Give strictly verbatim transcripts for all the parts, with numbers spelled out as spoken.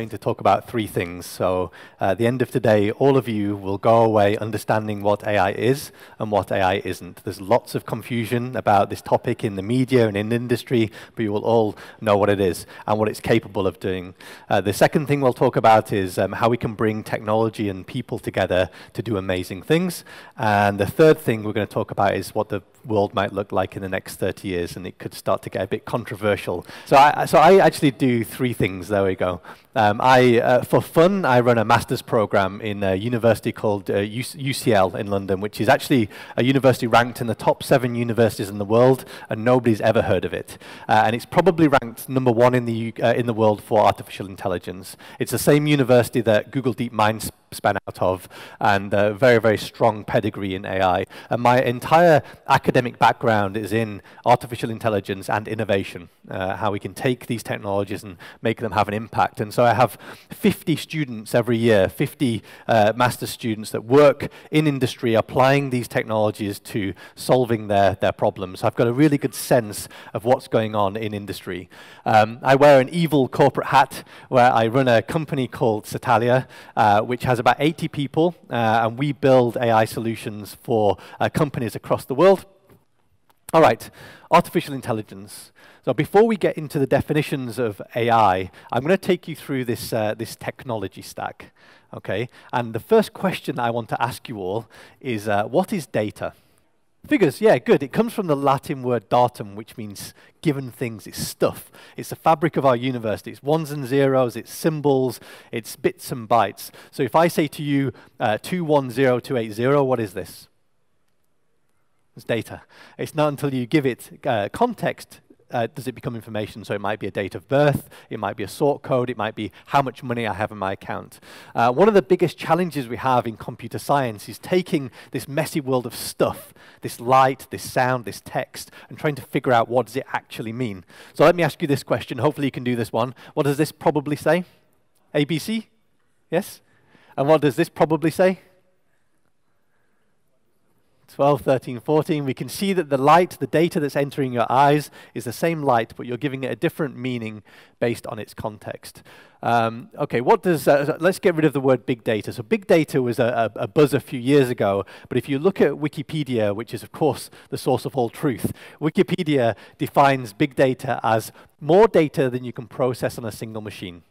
going to talk about three things. So uh, at the end of today, all of you will go away understanding what A I is and what A I isn't. There's lots of confusion about this topic in the media and in industry, but you will all know what it is and what it's capable of doing. Uh, the second thing we'll talk about is um, how we can bring technology and people together to do amazing things. And the third thing we're going to talk about is what the world might look like in the next thirty years, and it could start to get a bit controversial. So I, so I actually do three things. There we go. Um, I, uh, for fun, I run a master's program in a university called uh, U C L in London, which is actually a university ranked in the top seven universities in the world, and nobody's ever heard of it. Uh, and it's probably ranked number one in the, uh, in the world for artificial intelligence. It's the same university that Google Deep Mind span out of, and a very, very strong pedigree in A I. And my entire academic background is in artificial intelligence and innovation, uh, how we can take these technologies and make them have an impact. And so I have fifty students every year, fifty uh, master's students that work in industry applying these technologies to solving their, their problems. So I've got a really good sense of what's going on in industry. Um, I wear an evil corporate hat where I run a company called Satalia, uh, which has about eighty people, uh, and we build A I solutions for uh, companies across the world. All right, artificial intelligence. So before we get into the definitions of A I, I'm going to take you through this, uh, this technology stack, okay? And the first question I want to ask you all is, uh, what is data? Figures, yeah, good. It comes from the Latin word datum, which means given things. It's stuff. It's the fabric of our universe. It's ones and zeros, it's symbols, it's bits and bytes. So if I say to you, uh, two one zero two eight zero, what is this? It's data. It's not until you give it uh, context Uh, does it become information. So it might be a date of birth, it might be a sort code, it might be how much money I have in my account. Uh, one of the biggest challenges we have in computer science is taking this messy world of stuff, this light, this sound, this text, and trying to figure out what does it actually mean. So let me ask you this question. Hopefully you can do this one. What does this probably say? A B C? Yes? And what does this probably say? twelve, thirteen, fourteen, we can see that the light, the data that's entering your eyes is the same light, but you're giving it a different meaning based on its context. Um, okay, what does, uh, let's get rid of the word big data. So big data was a, a, a buzz a few years ago, but if you look at Wikipedia, which is of course the source of all truth, Wikipedia defines big data as more data than you can process on a single machine.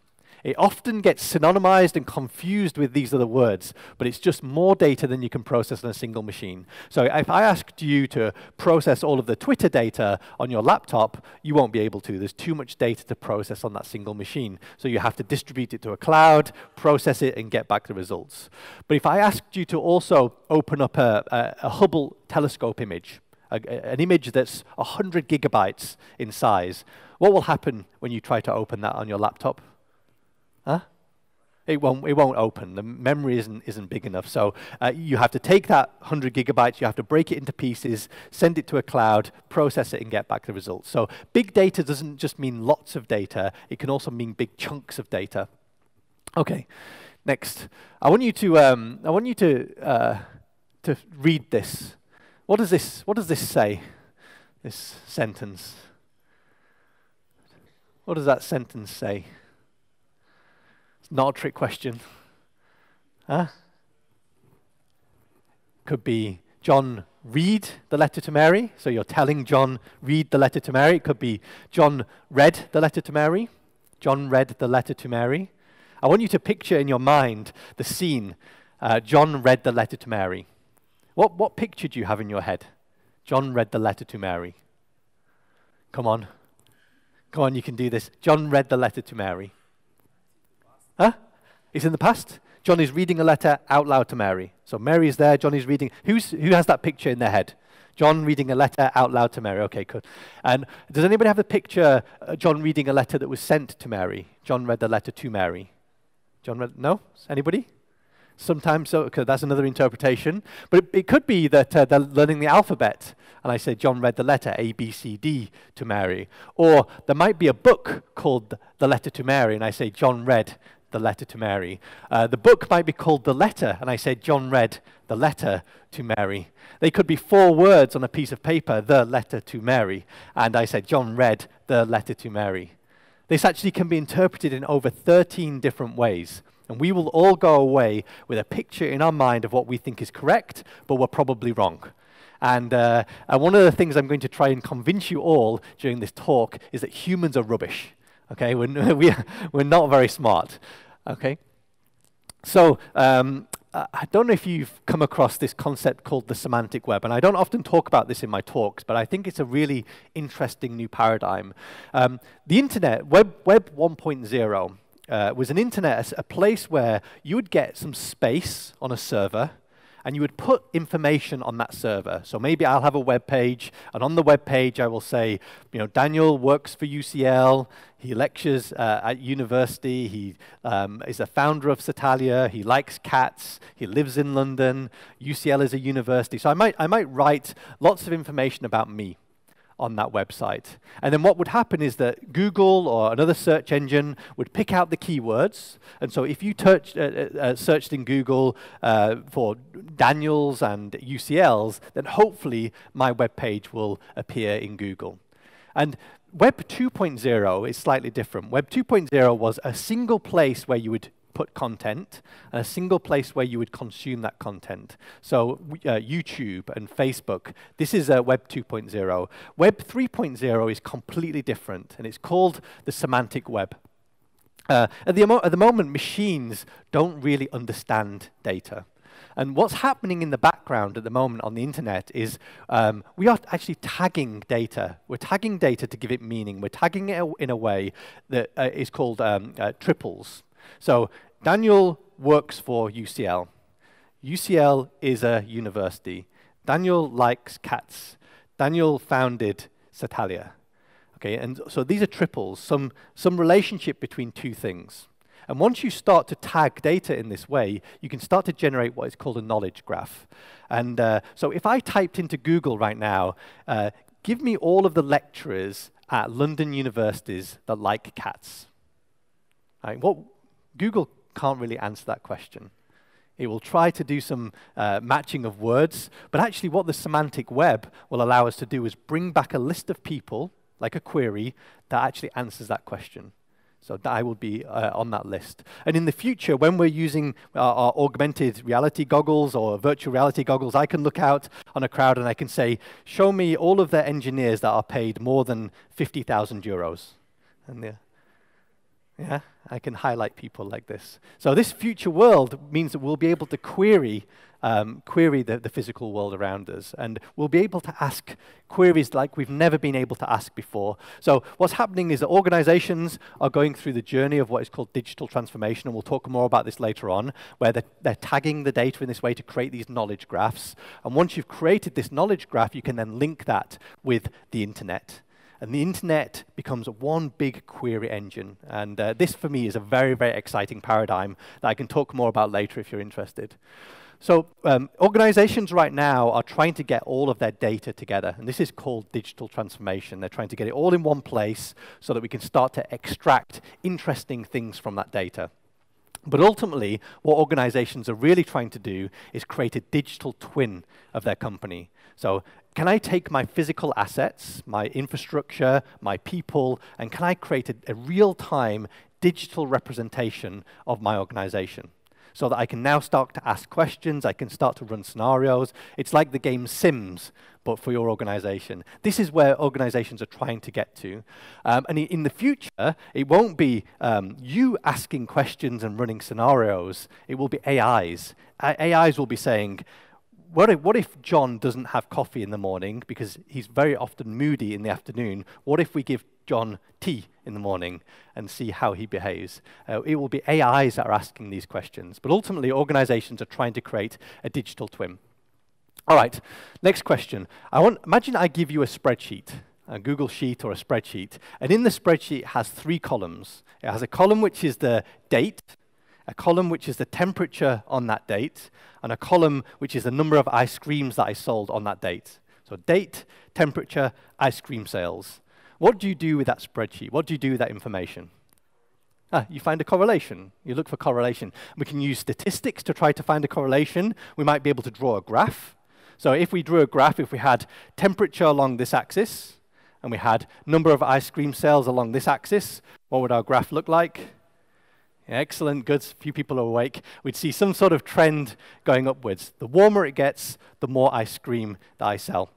It often gets synonymized and confused with these other words, but it's just more data than you can process on a single machine. So if I asked you to process all of the Twitter data on your laptop, you won't be able to. There's too much data to process on that single machine. So you have to distribute it to a cloud, process it, and get back the results. But if I asked you to also open up a, a, a Hubble telescope image, a, an image that's one hundred gigabytes in size, what will happen when you try to open that on your laptop? Huh? It won't, it won't open. The memory isn't, isn't big enough. So uh, you have to take that one hundred gigabytes, you have to break it into pieces, send it to a cloud, process it, and get back the results. So big data doesn't just mean lots of data. It can also mean big chunks of data. Okay, next. I want you to, um, I want you to, uh, to read this. What does this, what does this say, this sentence? What does that sentence say? Not a trick question. Huh? Could be John, read the letter to Mary. So you're telling John, read the letter to Mary. It could be John read the letter to Mary. John read the letter to Mary. I want you to picture in your mind the scene. Uh, John read the letter to Mary. What, what picture do you have in your head? John read the letter to Mary. Come on. Come on, you can do this. John read the letter to Mary. Huh? It's in the past. John is reading a letter out loud to Mary. So Mary is there, John is reading. Who's, who has that picture in their head? John reading a letter out loud to Mary. Okay, good. And does anybody have the picture uh, John reading a letter that was sent to Mary? John read the letter to Mary. John read, no? Anybody? Sometimes, so, okay, that's another interpretation. But it, it could be that uh, they're learning the alphabet. And I say John read the letter A, B, C, D to Mary. Or there might be a book called The Letter to Mary, and I say John read the letter to Mary. Uh, the book might be called The Letter, and I say John read the letter to Mary. They could be four words on a piece of paper, The Letter to Mary, and I said John read the letter to Mary. This actually can be interpreted in over thirteen different ways. And we will all go away with a picture in our mind of what we think is correct, but we're probably wrong. And uh, uh, one of the things I'm going to try and convince you all during this talk is that humans are rubbish. Okay, we're, we're, we're not very smart. Okay, so um, I don't know if you've come across this concept called the semantic web, and I don't often talk about this in my talks, but I think it's a really interesting new paradigm. Um, the internet, Web, web one point oh, Uh, was an internet, a, a place where you would get some space on a server and you would put information on that server. So maybe I'll have a web page, and on the web page I will say, you know, Daniel works for U C L, he lectures uh, at university, he um, is a founder of Satalia, he likes cats, he lives in London, U C L is a university. So I might, I might write lots of information about me on that website. And then what would happen is that Google or another search engine would pick out the keywords. And so if you searched, uh, uh, searched in Google uh, for Daniels and U C Ls, then hopefully my web page will appear in Google. And Web two point oh is slightly different. Web two point oh was a single place where you would put content, and a single place where you would consume that content. So uh, YouTube and Facebook, this is uh, Web two point oh. Web three point oh is completely different, and it's called the semantic web. Uh, at, the at the moment, machines don't really understand data. And what's happening in the background at the moment on the internet is um, we are actually tagging data. We're tagging data to give it meaning. We're tagging it in a way that uh, is called um, uh, triples. So Daniel works for U C L. U C L is a university. Daniel likes cats. Daniel founded Satalia. Okay, and so these are triples, some, some relationship between two things. And once you start to tag data in this way, you can start to generate what is called a knowledge graph. And uh, so if I typed into Google right now, uh, give me all of the lecturers at London universities that like cats. Right, what, Google can't really answer that question. It will try to do some uh, matching of words, but actually what the semantic web will allow us to do is bring back a list of people, like a query, that actually answers that question. So that I will be uh, on that list. And in the future, when we're using our, our augmented reality goggles or virtual reality goggles, I can look out on a crowd and I can say, show me all of the engineers that are paid more than fifty thousand euros. And yeah. Yeah, I can highlight people like this. So this future world means that we'll be able to query, um, query the, the physical world around us. And we'll be able to ask queries like we've never been able to ask before. So what's happening is that organizations are going through the journey of what is called digital transformation, and we'll talk more about this later on, where they're, they're tagging the data in this way to create these knowledge graphs. And once you've created this knowledge graph, you can then link that with the internet. And the internet becomes one big query engine. And uh, this, for me, is a very, very exciting paradigm that I can talk more about later if you're interested. So um, organizations right now are trying to get all of their data together. And this is called digital transformation. They're trying to get it all in one place so that we can start to extract interesting things from that data. But ultimately, what organizations are really trying to do is create a digital twin of their company. So can I take my physical assets, my infrastructure, my people, and can I create a, a real-time digital representation of my organization? So that I can now start to ask questions, I can start to run scenarios. It's like the game Sims, but for your organization. This is where organizations are trying to get to. Um, and in the future, it won't be um, you asking questions and running scenarios. It will be A Is. A Is will be saying, what if, what if John doesn't have coffee in the morning because he's very often moody in the afternoon? What if we give John tea in the morning and see how he behaves? Uh, it will be A Is that are asking these questions. But ultimately, organizations are trying to create a digital twin. All right, next question. I want, imagine I give you a spreadsheet, a Google Sheet or a spreadsheet. And in the spreadsheet, it has three columns. It has a column which is the date, a column which is the temperature on that date, and a column which is the number of ice creams that I sold on that date. So date, temperature, ice cream sales. What do you do with that spreadsheet? What do you do with that information? Ah, you find a correlation. You look for correlation. We can use statistics to try to find a correlation. We might be able to draw a graph. So if we drew a graph, if we had temperature along this axis, and we had number of ice cream sales along this axis, What would our graph look like? Excellent, good, few people are awake. We'd see some sort of trend going upwards. The warmer it gets, the more ice cream that I sell.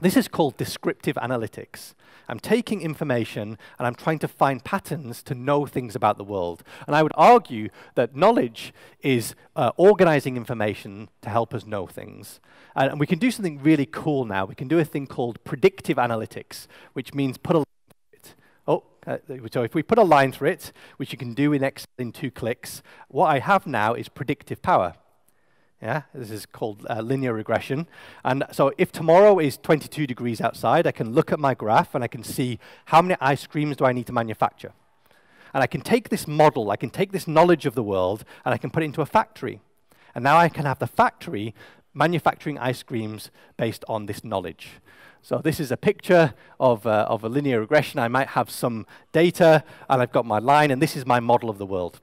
This is called descriptive analytics. I'm taking information and I'm trying to find patterns to know things about the world. And I would argue that knowledge is uh, organizing information to help us know things. And, and we can do something really cool now. We can do a thing called predictive analytics, which means put a line through it. Oh, uh, so if we put a line through it, which you can do in Excel in two clicks, what I have now is predictive power. Yeah, this is called uh, linear regression. And so if tomorrow is twenty-two degrees outside, I can look at my graph and I can see how many ice creams do I need to manufacture. And I can take this model, I can take this knowledge of the world, and I can put it into a factory. And now I can have the factory manufacturing ice creams based on this knowledge. So this is a picture of, uh, of a linear regression. I might have some data, and I've got my line, and this is my model of the world.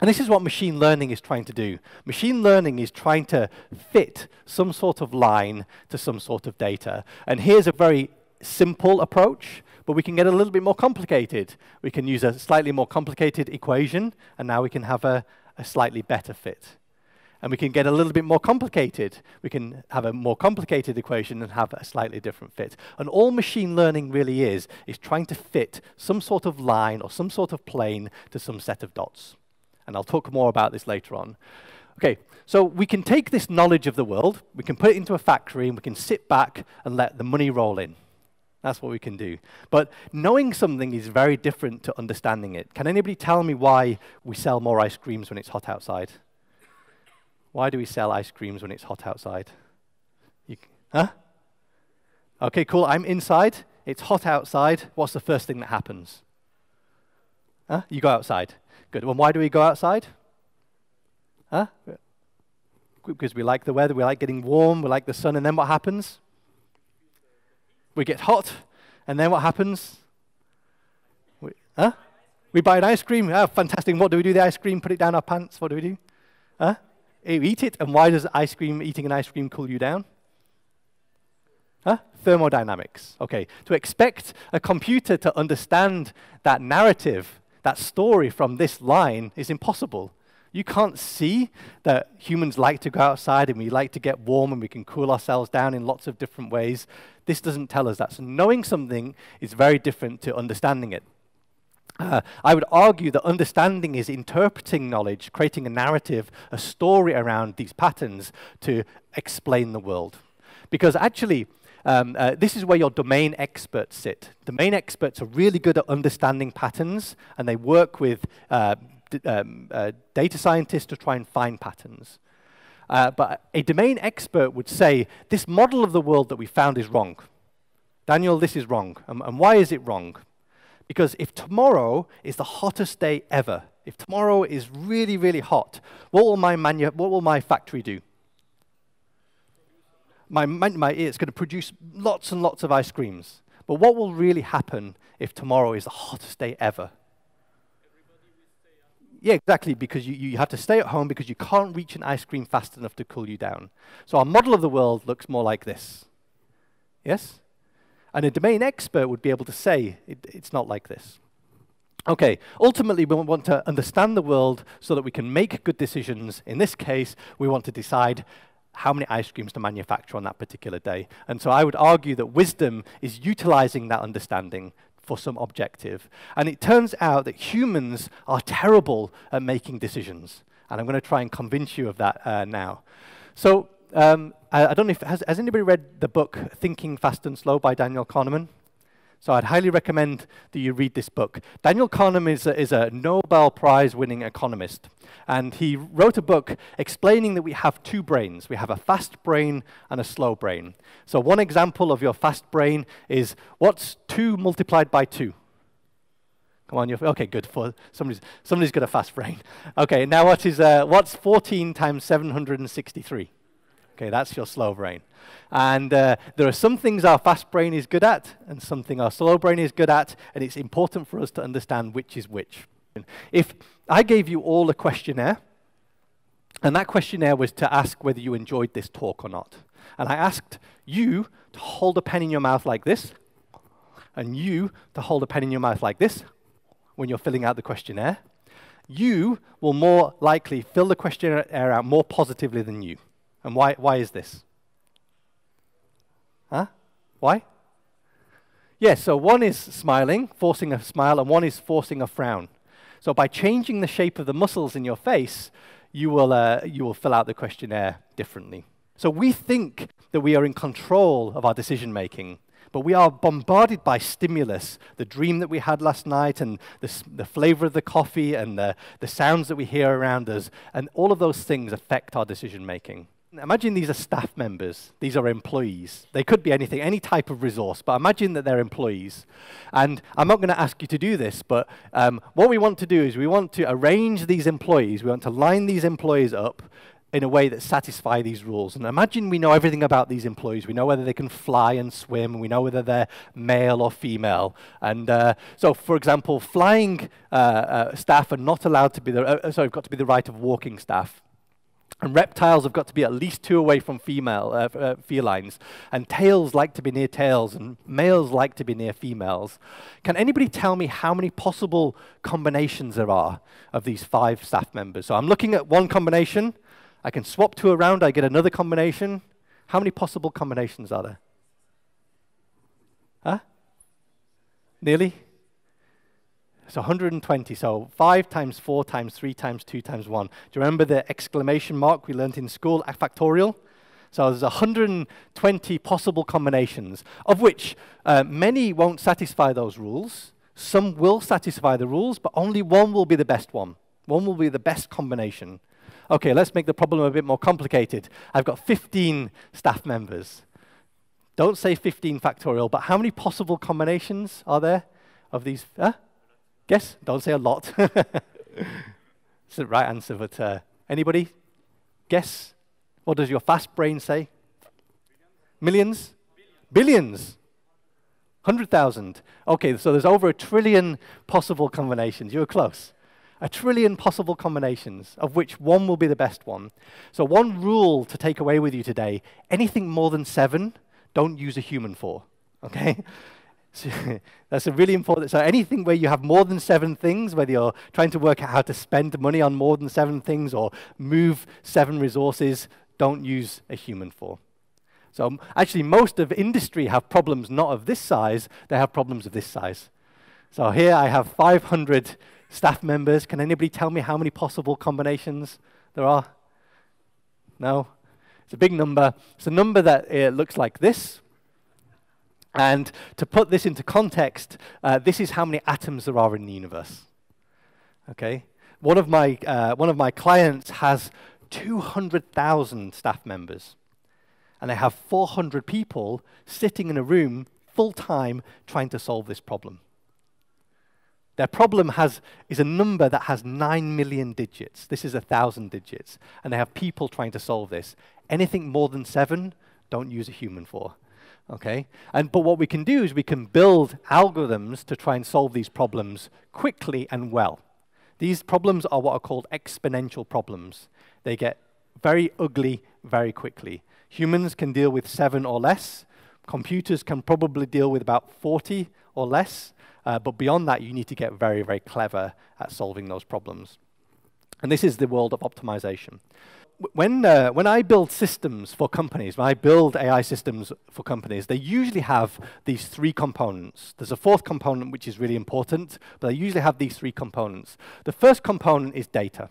And this is what machine learning is trying to do. Machine learning is trying to fit some sort of line to some sort of data. And here's a very simple approach, but we can get a little bit more complicated. We can use a slightly more complicated equation, and now we can have a, a slightly better fit. And we can get a little bit more complicated. We can have a more complicated equation and have a slightly different fit. And all machine learning really is, is trying to fit some sort of line or some sort of plane to some set of dots. And I'll talk more about this later on. Okay, so we can take this knowledge of the world, we can put it into a factory, and we can sit back and let the money roll in. That's what we can do. But knowing something is very different to understanding it. Can anybody tell me why we sell more ice creams when it's hot outside? Why do we sell ice creams when it's hot outside? You, huh? Okay, cool, I'm inside, it's hot outside. What's the first thing that happens? Huh? You go outside. Good. Well, why do we go outside? Huh? Because we like the weather, we like getting warm, we like the sun, and then what happens? We get hot, and then what happens? We, huh? We buy an ice cream. Oh, fantastic. What do we do with the ice cream? Put it down our pants. What do we do? Huh? We eat it, and why does ice cream, eating an ice cream cool you down? Huh? Thermodynamics. Okay. To expect a computer to understand that narrative, that story from this line is impossible. You can't see that humans like to go outside and we like to get warm and we can cool ourselves down in lots of different ways. This doesn't tell us that. So knowing something is very different to understanding it. Uh, I would argue that understanding is interpreting knowledge, creating a narrative, a story around these patterns to explain the world. Because actually, Um, uh, this is where your domain experts sit. Domain experts are really good at understanding patterns, and they work with uh, d um, uh, data scientists to try and find patterns. Uh, but a domain expert would say, this model of the world that we found is wrong. Daniel, this is wrong. Um, and why is it wrong? Because if tomorrow is the hottest day ever, if tomorrow is really, really hot, what will my, manu what will my factory do? My, my, it's going to produce lots and lots of ice creams. But what will really happen if tomorrow is the hottest day ever? Everybody will stay at yeah, exactly, because you, you have to stay at home because you can't reach an ice cream fast enough to cool you down. So our model of the world looks more like this. Yes? And a domain expert would be able to say, it, it's not like this. Okay, ultimately we want to understand the world so that we can make good decisions. In this case, we want to decide how many ice creams to manufacture on that particular day. And so I would argue that wisdom is utilizing that understanding for some objective. And it turns out that humans are terrible at making decisions. And I'm going to try and convince you of that uh, now. So um, I, I don't know if, has, has anybody read the book Thinking Fast and Slow by Daniel Kahneman? So I'd highly recommend that you read this book. Daniel Kahneman is a, is a Nobel Prize-winning economist, and he wrote a book explaining that we have two brains. We have a fast brain and a slow brain. So one example of your fast brain is, what's two multiplied by two? Come on, you're, okay, good. For somebody's somebody's got a fast brain. Okay, now what is uh, what's fourteen times seven hundred sixty-three? Okay, that's your slow brain. And uh, there are some things our fast brain is good at and some things our slow brain is good at, and it's important for us to understand which is which. If I gave you all a questionnaire, and that questionnaire was to ask whether you enjoyed this talk or not, and I asked you to hold a pen in your mouth like this, and you to hold a pen in your mouth like this, when you're filling out the questionnaire, you will more likely fill the questionnaire out more positively than you. And why, why is this? Huh? Why? Yes, yeah, so one is smiling, forcing a smile, and one is forcing a frown. So by changing the shape of the muscles in your face, you will, uh, you will fill out the questionnaire differently. So we think that we are in control of our decision-making, but we are bombarded by stimulus, the dream that we had last night, and the, the flavor of the coffee, and the, the sounds that we hear around us, and all of those things affect our decision-making. Imagine these are staff members, these are employees. They could be anything, any type of resource, but imagine that they're employees. And I'm not going to ask you to do this, but um, what we want to do is we want to arrange these employees, we want to line these employees up in a way that satisfy these rules. And imagine we know everything about these employees. We know whether they can fly and swim. We know whether they're male or female. And uh, so, for example, flying uh, uh, staff are not allowed to be the, uh, sorry, got to be the right of walking staff. And reptiles have got to be at least two away from female, uh, uh, felines. And tails like to be near tails, and males like to be near females. Can anybody tell me how many possible combinations there are of these five staff members? So I'm looking at one combination. I can swap two around, I get another combination. How many possible combinations are there? Huh? Nearly? It's one hundred twenty, so five times four times three times two times one. Do you remember the exclamation mark we learned in school, a factorial? So there's one hundred twenty possible combinations, of which uh, many won't satisfy those rules. Some will satisfy the rules, but only one will be the best one. One will be the best combination. Okay, let's make the problem a bit more complicated. I've got fifteen staff members. Don't say fifteen factorial, but how many possible combinations are there of these? Huh? Guess? Don't say a lot. It's the right answer, but uh, anybody? Guess? What does your fast brain say? Millions? Billions? one hundred thousand. Okay, so there's over a trillion possible combinations. You were close. A trillion possible combinations, of which one will be the best one. So one rule to take away with you today, anything more than seven, don't use a human for, okay? So that's a really important, so anything where you have more than seven things, whether you're trying to work out how to spend money on more than seven things or move seven resources, don't use a human for. So actually most of industry have problems not of this size, they have problems of this size. So here I have five hundred staff members. Can anybody tell me how many possible combinations there are? No? It's a big number. It's a number that uh, looks like this. And to put this into context, uh, this is how many atoms there are in the universe. Okay? One of my, uh, one of my clients has two hundred thousand staff members. And they have four hundred people sitting in a room full-time trying to solve this problem. Their problem has, is a number that has nine million digits. This is one thousand digits. And they have people trying to solve this. Anything more than seven, don't use a human for. Okay? And, but what we can do is we can build algorithms to try and solve these problems quickly and well. These problems are what are called exponential problems. They get very ugly very quickly. Humans can deal with seven or less. Computers can probably deal with about forty or less. Uh, but beyond that, you need to get very, very clever at solving those problems. And this is the world of optimization. When, uh, when I build systems for companies, when I build A I systems for companies, they usually have these three components. There's a fourth component, which is really important, but they usually have these three components. The first component is data.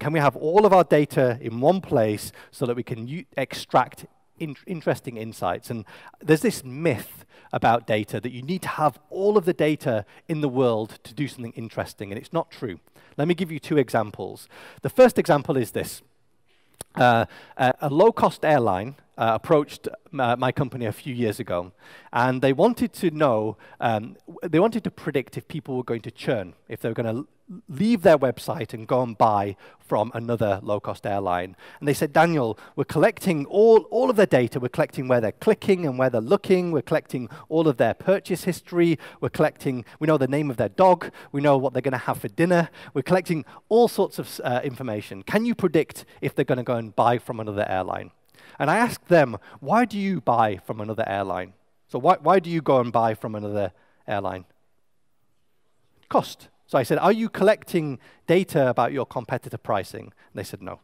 Can we have all of our data in one place so that we can extract In interesting insights? And there's this myth about data that you need to have all of the data in the world to do something interesting, and it's not true. Let me give you two examples. The first example is this. Uh, a low-cost airline uh, approached uh, my company a few years ago, and they wanted to know, um, they wanted to predict if people were going to churn, if they were going to leave their website and go and buy from another low-cost airline. And they said, Daniel, we're collecting all, all of their data. We're collecting where they're clicking and where they're looking. We're collecting all of their purchase history. We're collecting, we know the name of their dog. We know what they're going to have for dinner. We're collecting all sorts of uh, information. Can you predict if they're going to go and buy from another airline? And I asked them, why do you buy from another airline? So why, why do you go and buy from another airline? Cost. So I said, are you collecting data about your competitor pricing? And they said, no.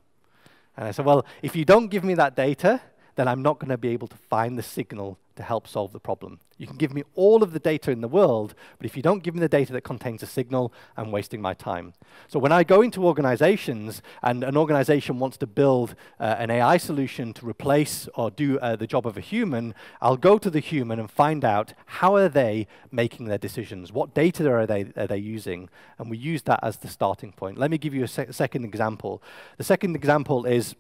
And I said, well, if you don't give me that data, then I'm not going to be able to find the signal to help solve the problem. You can give me all of the data in the world, but if you don't give me the data that contains a signal, I'm wasting my time. So when I go into organizations, and an organization wants to build uh, an A I solution to replace or do uh, the job of a human, I'll go to the human and find out how are they making their decisions? What data are they, are they using? And we use that as the starting point. Let me give you a se- second example. The second example is,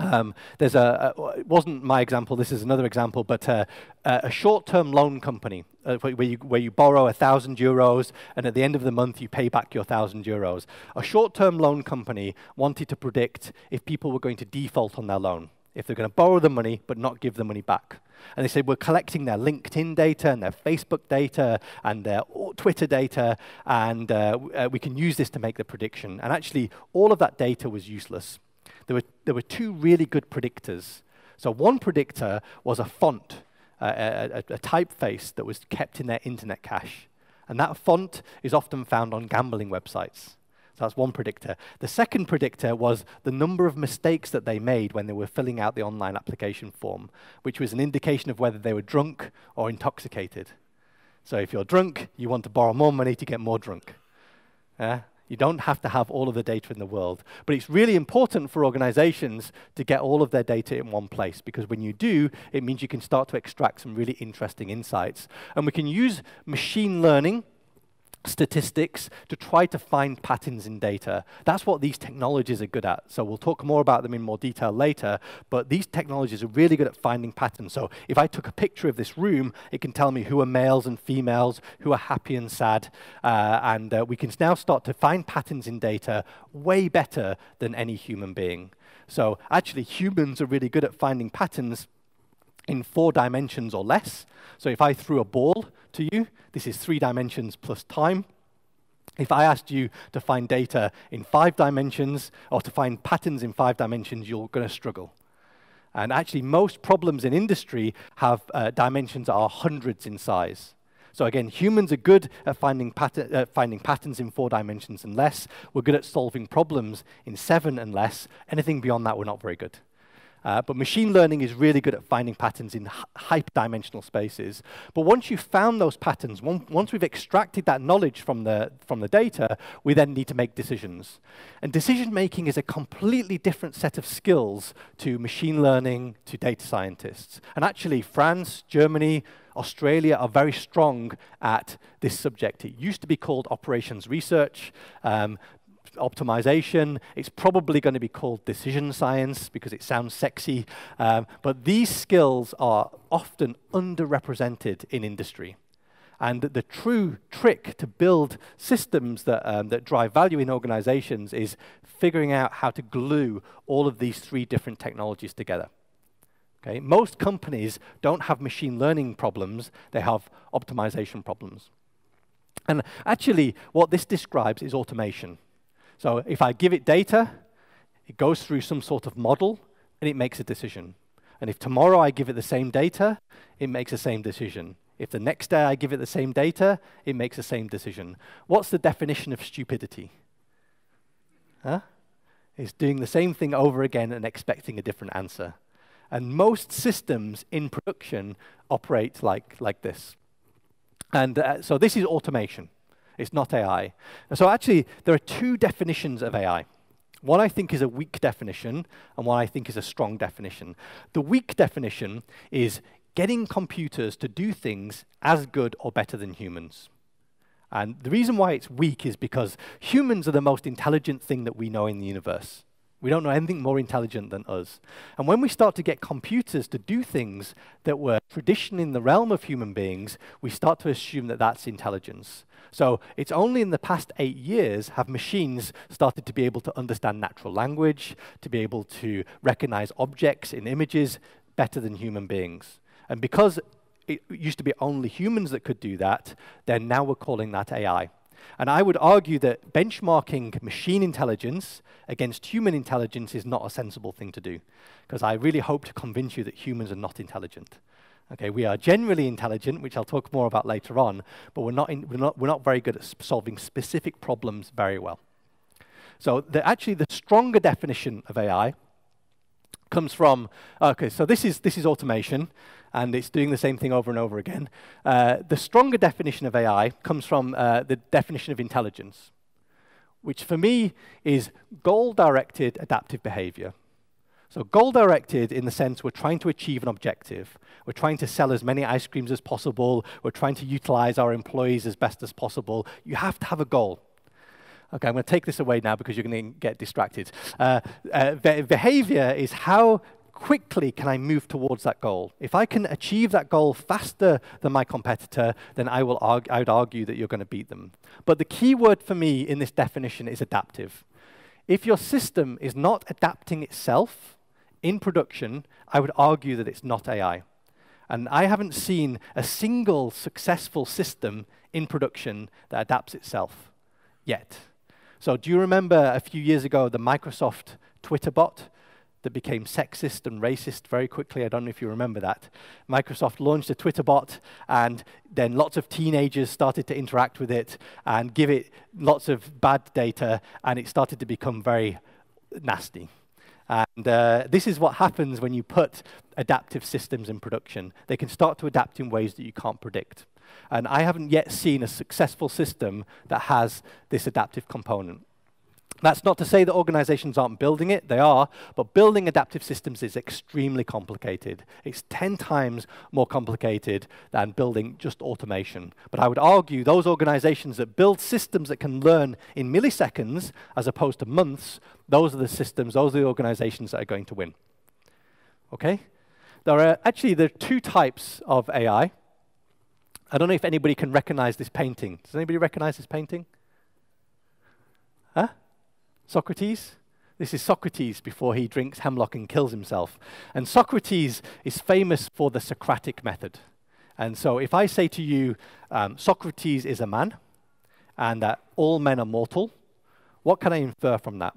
Um, there's a, uh, it wasn't my example, this is another example, but uh, a short-term loan company uh, where, you, where you borrow one thousand euros and at the end of the month you pay back your one thousand euros. A short-term loan company wanted to predict if people were going to default on their loan, if they're going to borrow the money but not give the money back. And they said, we're collecting their LinkedIn data and their Facebook data and their Twitter data, and uh, uh, we can use this to make the prediction. And actually, all of that data was useless. There were, there were two really good predictors. So one predictor was a font, uh, a, a typeface that was kept in their internet cache. And that font is often found on gambling websites. So that's one predictor. The second predictor was the number of mistakes that they made when they were filling out the online application form, which was an indication of whether they were drunk or intoxicated. So if you're drunk, you want to borrow more money to get more drunk. Yeah? You don't have to have all of the data in the world. But it's really important for organizations to get all of their data in one place, because when you do, it means you can start to extract some really interesting insights. And we can use machine learning, statistics, to try to find patterns in data. That's what these technologies are good at. So we'll talk more about them in more detail later, but these technologies are really good at finding patterns. So if I took a picture of this room, it can tell me who are males and females, who are happy and sad, uh, and uh, we can now start to find patterns in data way better than any human being. So actually, humans are really good at finding patterns in four dimensions or less. So if I threw a ball to you, this is three dimensions plus time. If I asked you to find data in five dimensions, or to find patterns in five dimensions, you're going to struggle. And actually, most problems in industry have uh, dimensions that are hundreds in size. So again, humans are good at finding, pat uh, finding patterns in four dimensions and less. We're good at solving problems in seven and less. Anything beyond that, we're not very good. Uh, but machine learning is really good at finding patterns in hyperdimensional spaces. But once you've found those patterns, one, once we've extracted that knowledge from the, from the data, we then need to make decisions. And decision-making is a completely different set of skills to machine learning, to data scientists. And actually, France, Germany, Australia are very strong at this subject. It used to be called operations research. Um, optimization. It's probably going to be called decision science because it sounds sexy. Um, but these skills are often underrepresented in industry. And the true trick to build systems that, um, that drive value in organizations is figuring out how to glue all of these three different technologies together. Okay? Most companies don't have machine learning problems. They have optimization problems. And actually, what this describes is automation. So if I give it data, it goes through some sort of model, and it makes a decision. And if tomorrow I give it the same data, it makes the same decision. If the next day I give it the same data, it makes the same decision. What's the definition of stupidity? Huh? It's doing the same thing over again and expecting a different answer. And most systems in production operate like, like this. And uh, so this is automation. It's not A I. So actually, there are two definitions of A I. One I think is a weak definition, and one I think is a strong definition. The weak definition is getting computers to do things as good or better than humans. And the reason why it's weak is because humans are the most intelligent thing that we know in the universe. We don't know anything more intelligent than us. And when we start to get computers to do things that were tradition in the realm of human beings, we start to assume that that's intelligence. So it's only in the past eight years have machines started to be able to understand natural language, to be able to recognize objects in images better than human beings. And because it used to be only humans that could do that, then now we're calling that A I. And I would argue that benchmarking machine intelligence against human intelligence is not a sensible thing to do, because I really hope to convince you that humans are not intelligent. Okay, we are generally intelligent, which I'll talk more about later on, but we're not, in, we're not, we're not very good at sp- solving specific problems very well. So the, actually the stronger definition of A I comes from, okay, so this is, this is automation, and it's doing the same thing over and over again. Uh, the stronger definition of A I comes from uh, the definition of intelligence, which for me is goal-directed adaptive behavior. So goal-directed in the sense we're trying to achieve an objective. We're trying to sell as many ice creams as possible. We're trying to utilize our employees as best as possible. You have to have a goal. Okay, I'm going to take this away now because you're going to get distracted. Uh, uh, behavior is how quickly can I move towards that goal. If I can achieve that goal faster than my competitor, then I will argue, I would argue that you're going to beat them. But the key word for me in this definition is adaptive. If your system is not adapting itself in production, I would argue that it's not A I. And I haven't seen a single successful system in production that adapts itself yet. So do you remember a few years ago the Microsoft Twitter bot that became sexist and racist very quickly? I don't know if you remember that. Microsoft launched a Twitter bot, and then lots of teenagers started to interact with it and give it lots of bad data, and it started to become very nasty. And uh, this is what happens when you put adaptive systems in production. They can start to adapt in ways that you can't predict. And I haven't yet seen a successful system that has this adaptive component. That's not to say that organizations aren't building it. They are. But building adaptive systems is extremely complicated. It's ten times more complicated than building just automation. But I would argue those organizations that build systems that can learn in milliseconds as opposed to months, those are the systems, those are the organizations that are going to win. Okay? There are actually there are two types of A I. I don't know if anybody can recognize this painting. Does anybody recognize this painting? Huh? Socrates? This is Socrates before he drinks hemlock and kills himself. And Socrates is famous for the Socratic method. And so if I say to you, um, Socrates is a man, and that all men are mortal, what can I infer from that?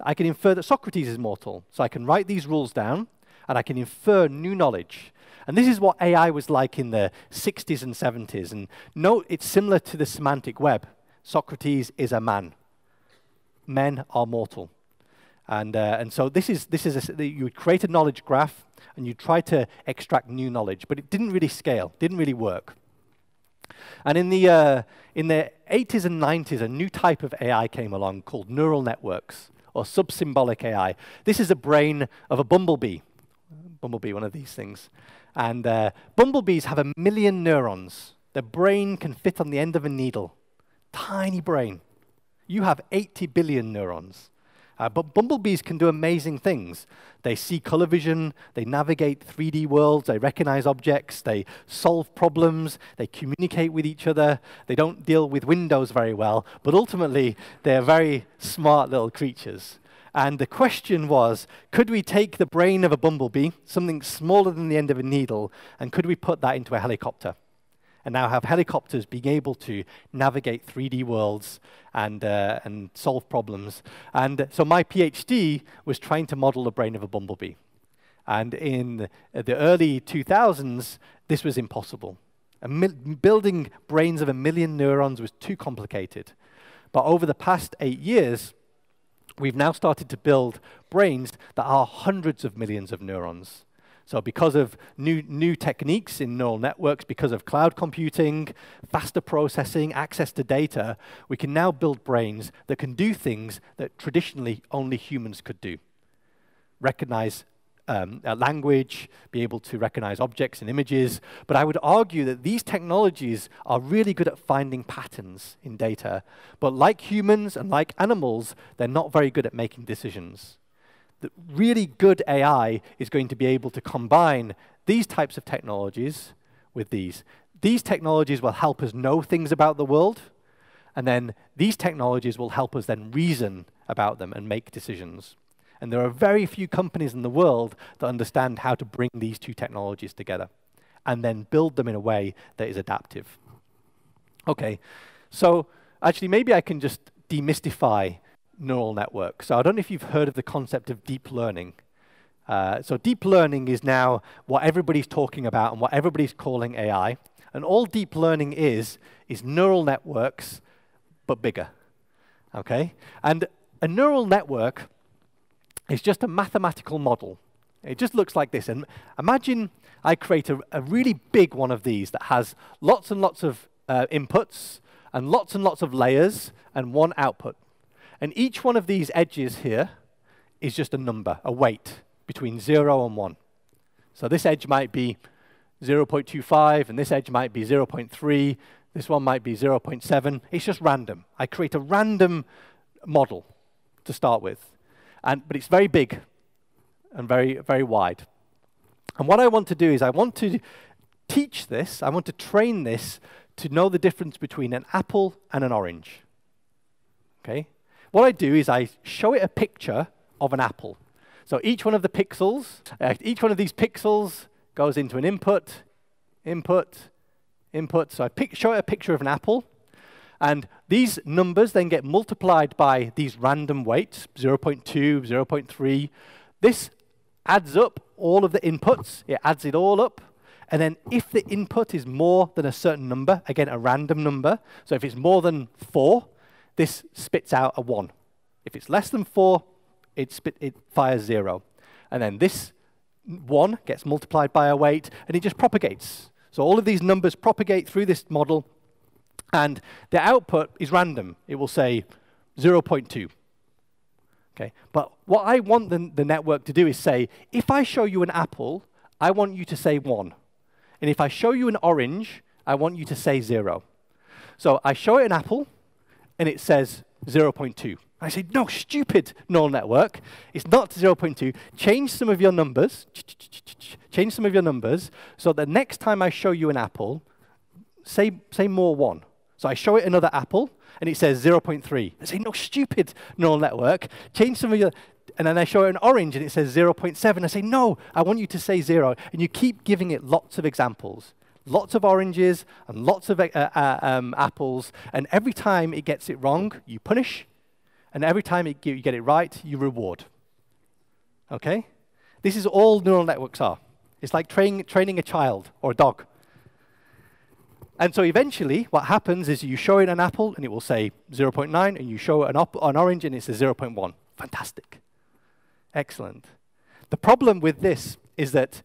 I can infer that Socrates is mortal. So I can write these rules down, and I can infer new knowledge. And this is what A I was like in the sixties and seventies. And note, it's similar to the semantic web. Socrates is a man. Men are mortal. And, uh, and so this is, this is a, you would create a knowledge graph, and you try to extract new knowledge. But it didn't really scale, didn't really work. And in the, uh, in the eighties and nineties, a new type of A I came along called neural networks, or subsymbolic A I. This is a brain of a bumblebee. Bumblebee, one of these things. And uh, bumblebees have a million neurons. Their brain can fit on the end of a needle. Tiny brain. You have eighty billion neurons. Uh, but bumblebees can do amazing things. They see color vision. They navigate three D worlds. They recognize objects. They solve problems. They communicate with each other. They don't deal with windows very well. But ultimately, they're very smart little creatures. And the question was, could we take the brain of a bumblebee, something smaller than the end of a needle, and could we put that into a helicopter? And now have helicopters being able to navigate three D worlds and, uh, and solve problems. And so my PhD was trying to model the brain of a bumblebee. And in the early two thousands, this was impossible. A mil building brains of a million neurons was too complicated. But over the past eight years, we've now started to build brains that are hundreds of millions of neurons. So because of new, new techniques in neural networks, because of cloud computing, faster processing, access to data, we can now build brains that can do things that traditionally only humans could do. Recognize um, language, be able to recognize objects and images. But I would argue that these technologies are really good at finding patterns in data. But like humans and like animals, they're not very good at making decisions. That really good A I is going to be able to combine these types of technologies with these. These technologies will help us know things about the world, and then these technologies will help us then reason about them and make decisions. And there are very few companies in the world that understand how to bring these two technologies together and then build them in a way that is adaptive. Okay, so actually maybe I can just demystify neural network. So I don't know if you've heard of the concept of deep learning. Uh, so deep learning is now what everybody's talking about and what everybody's calling A I. And all deep learning is, is neural networks, but bigger. Okay? And a neural network is just a mathematical model. It just looks like this. And imagine I create a, a really big one of these that has lots and lots of uh, inputs and lots and lots of layers and one output. And each one of these edges here is just a number, a weight, between zero and one. So this edge might be zero point two five, and this edge might be zero point three. This one might be zero point seven. It's just random. I create a random model to start with. And, but it's very big and very, very wide. And what I want to do is I want to teach this, I want to train this to know the difference between an apple and an orange. Okay? What I do is I show it a picture of an apple. So each one of the pixels, uh, each one of these pixels goes into an input, input, input. So I pic- show it a picture of an apple. And these numbers then get multiplied by these random weights, zero point two, zero point three. This adds up all of the inputs. It adds it all up. And then if the input is more than a certain number, again, a random number, so if it's more than four, this spits out a one. If it's less than four, it, spit, it fires zero. And then this one gets multiplied by a weight, and it just propagates. So all of these numbers propagate through this model, and the output is random. It will say zero point two. Okay. But what I want the, the network to do is say, if I show you an apple, I want you to say one. And if I show you an orange, I want you to say zero. So I show it an apple, and it says zero point two. I say, no, stupid neural network. It's not zero point two. Change some of your numbers. Change some of your numbers. So the next time I show you an apple, say, say more one. So I show it another apple, and it says zero point three. I say, no, stupid neural network. Change some of your... And then I show it an orange, and it says zero point seven. I say, no, I want you to say zero. And you keep giving it lots of examples. Lots of oranges and lots of uh, uh, um, apples. And every time it gets it wrong, you punish. And every time it you get it right, you reward. Okay? This is all neural networks are. It's like train, training a child or a dog. And so eventually, what happens is you show it an apple, and it will say zero point nine, and you show it an, an orange, and it says zero point one. Fantastic. Excellent. The problem with this is that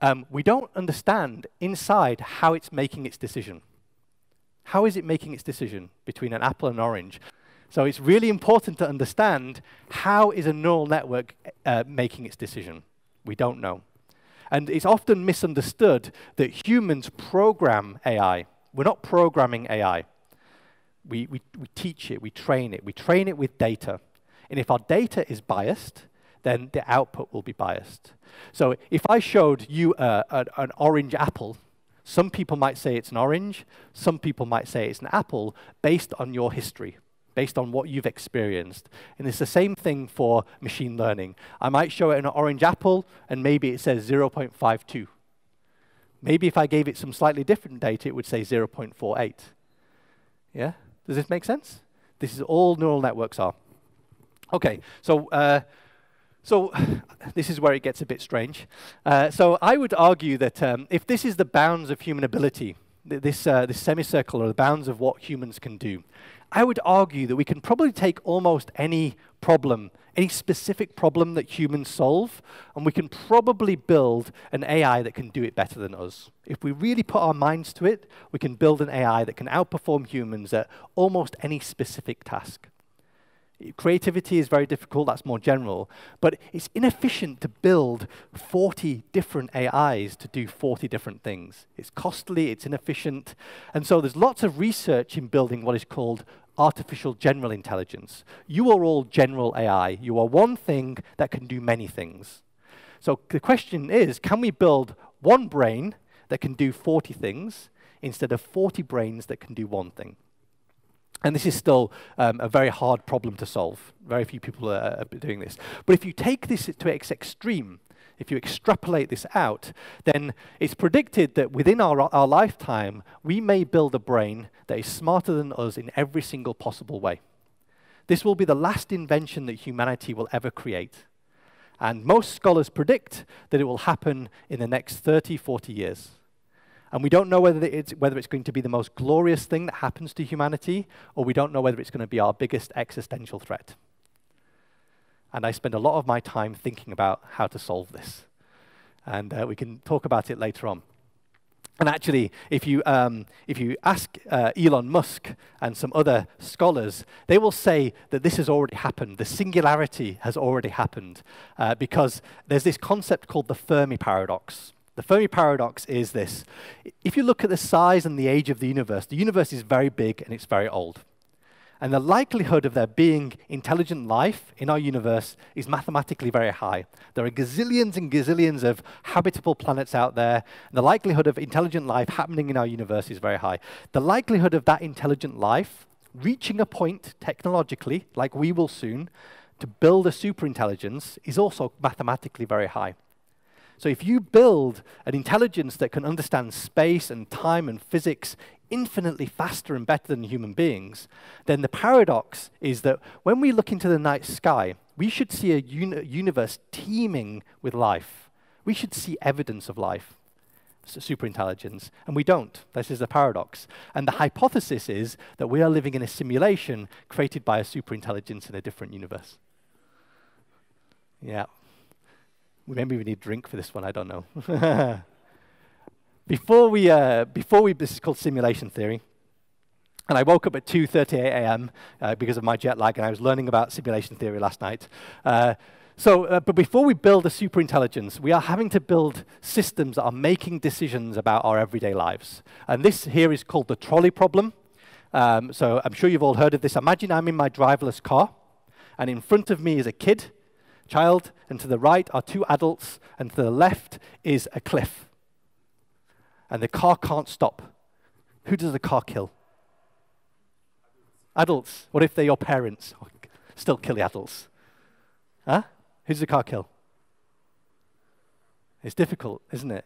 um, we don't understand inside how it's making its decision. How is it making its decision between an apple and an orange? So it's really important to understand how is a neural network uh, making its decision. We don't know. And it's often misunderstood that humans program A I. We're not programming A I. We, we, we teach it, we train it. We train it with data. And if our data is biased, then the output will be biased. So if I showed you uh, an, an orange apple, some people might say it's an orange, some people might say it's an apple, based on your history, based on what you've experienced. And it's the same thing for machine learning. I might show it an orange apple, and maybe it says zero point five two. Maybe if I gave it some slightly different data, it would say zero point four eight. Yeah? Does this make sense? This is all neural networks are. Okay, so, uh, so this is where it gets a bit strange. Uh, so I would argue that um, if this is the bounds of human ability, th this, uh, this semicircle are the bounds of what humans can do, I would argue that we can probably take almost any problem, any specific problem that humans solve, and we can probably build an A I that can do it better than us. If we really put our minds to it, we can build an A I that can outperform humans at almost any specific task. Creativity is very difficult, that's more general, but it's inefficient to build forty different A Is to do forty different things. It's costly, it's inefficient, and so there's lots of research in building what is called artificial general intelligence. You are all general A I. You are one thing that can do many things. So the question is, can we build one brain that can do forty things instead of forty brains that can do one thing? And this is still um, a very hard problem to solve. Very few people are, are doing this. But if you take this to its extreme, if you extrapolate this out, then it's predicted that within our, our lifetime, we may build a brain that is smarter than us in every single possible way. This will be the last invention that humanity will ever create. And most scholars predict that it will happen in the next thirty, forty years. And we don't know whether it's, whether it's going to be the most glorious thing that happens to humanity, or we don't know whether it's going to be our biggest existential threat. And I spend a lot of my time thinking about how to solve this. And uh, we can talk about it later on. And actually, if you, um, if you ask uh, Elon Musk and some other scholars, they will say that this has already happened. The singularity has already happened, uh, because there's this concept called the Fermi paradox. The Fermi paradox is this. If you look at the size and the age of the universe, the universe is very big and it's very old. And the likelihood of there being intelligent life in our universe is mathematically very high. There are gazillions and gazillions of habitable planets out there. And the likelihood of intelligent life happening in our universe is very high. The likelihood of that intelligent life reaching a point technologically, like we will soon, to build a superintelligence is also mathematically very high. So if you build an intelligence that can understand space and time and physics infinitely faster and better than human beings, then the paradox is that when we look into the night sky, we should see a uni- universe teeming with life. We should see evidence of life, so superintelligence, and we don't. This is the paradox. And the hypothesis is that we are living in a simulation created by a superintelligence in a different universe. Yeah. Maybe we need a drink for this one, I don't know. before we, uh, before we, this is called simulation theory. And I woke up at two thirty-eight A M uh, because of my jet lag, and I was learning about simulation theory last night. Uh, so, uh, but before we build a superintelligence, we are having to build systems that are making decisions about our everyday lives. And this here is called the trolley problem. Um, so I'm sure you've all heard of this. Imagine I'm in my driverless car, and in front of me is a kid, child, and to the right are two adults, and to the left is a cliff. And the car can't stop. Who does the car kill? Adults. What if they're your parents? Still kill the adults. Huh? Who does the car kill? It's difficult, isn't it?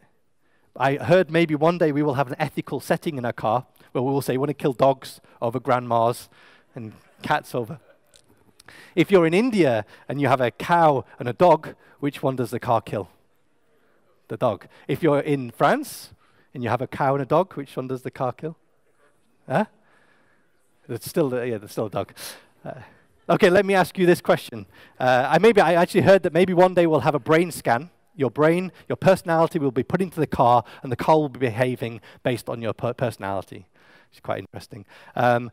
I heard maybe one day we will have an ethical setting in our car where we will say we want to kill dogs over grandmas and cats over. If you're in India and you have a cow and a dog, which one does the car kill? The dog. If you're in France and you have a cow and a dog, which one does the car kill? Huh? It's still, yeah, it's still a dog. Uh, okay, let me ask you this question. Uh, I maybe I actually heard that maybe one day we'll have a brain scan. Your brain, your personality will be put into the car, and the car will be behaving based on your per personality. It's quite interesting. Um,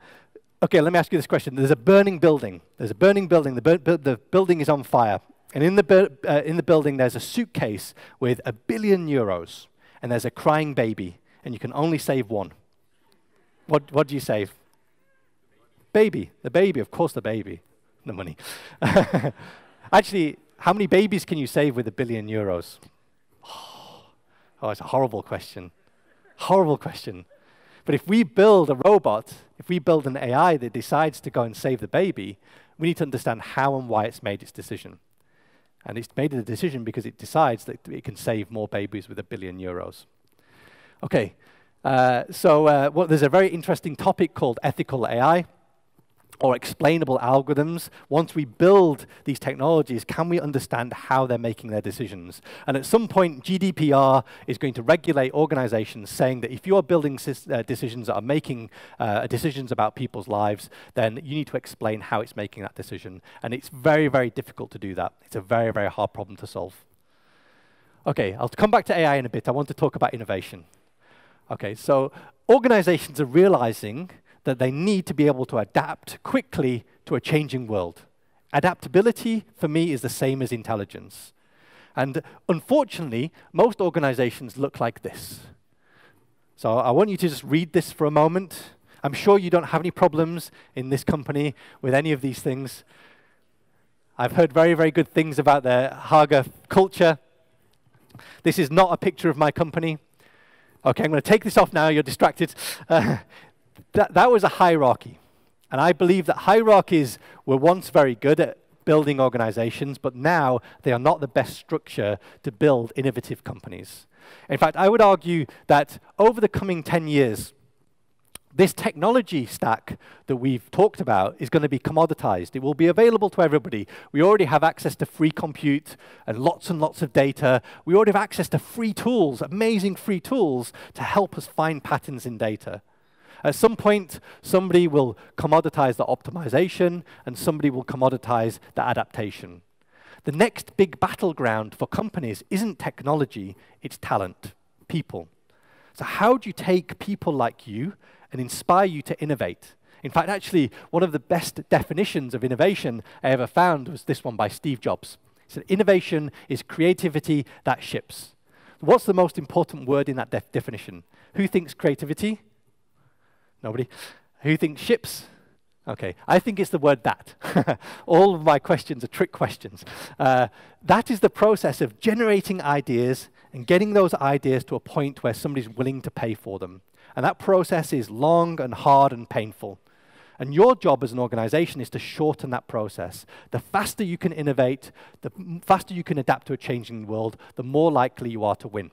Okay, let me ask you this question. There's a burning building. There's a burning building. The, bu bu the building is on fire. And in the, bu uh, in the building, there's a suitcase with a billion euros. And there's a crying baby. And you can only save one. What, what do you save? Baby. The baby. Of course, the baby. The money. Actually, how many babies can you save with a billion euros? Oh, oh, it's a horrible question. Horrible question. But if we build a robot, if we build an A I that decides to go and save the baby, we need to understand how and why it's made its decision. And it's made the decision because it decides that it can save more babies with a billion euros. Okay, uh, so uh, well, there's a very interesting topic called ethical A I, or explainable algorithms. Once we build these technologies, can we understand how they're making their decisions? And at some point, G D P R is going to regulate organizations saying that if you are building uh, decisions that are making uh, decisions about people's lives, then you need to explain how it's making that decision. And it's very, very difficult to do that. It's a very, very hard problem to solve. Okay, I'll come back to A I in a bit. I want to talk about innovation. Okay, so organizations are realizing that they need to be able to adapt quickly to a changing world. Adaptability, for me, is the same as intelligence. And unfortunately, most organizations look like this. So I want you to just read this for a moment. I'm sure you don't have any problems in this company with any of these things. I've heard very, very good things about the Hager culture. This is not a picture of my company. OK, I'm going to take this off now. You're distracted. That, that was a hierarchy. And I believe that hierarchies were once very good at building organizations, but now they are not the best structure to build innovative companies. In fact, I would argue that over the coming ten years, this technology stack that we've talked about is going to be commoditized. It will be available to everybody. We already have access to free compute and lots and lots of data. We already have access to free tools, amazing free tools, to help us find patterns in data. At some point, somebody will commoditize the optimization, and somebody will commoditize the adaptation. The next big battleground for companies isn't technology, it's talent, people. So how do you take people like you and inspire you to innovate? In fact, actually, one of the best definitions of innovation I ever found was this one by Steve Jobs. He said, innovation is creativity that ships. What's the most important word in that de definition? Who thinks creativity? Nobody. Who thinks ships? Okay, I think it's the word that. All of my questions are trick questions. Uh, that is the process of generating ideas and getting those ideas to a point where somebody's willing to pay for them. And that process is long and hard and painful. And your job as an organization is to shorten that process. The faster you can innovate, the faster you can adapt to a changing world, the more likely you are to win.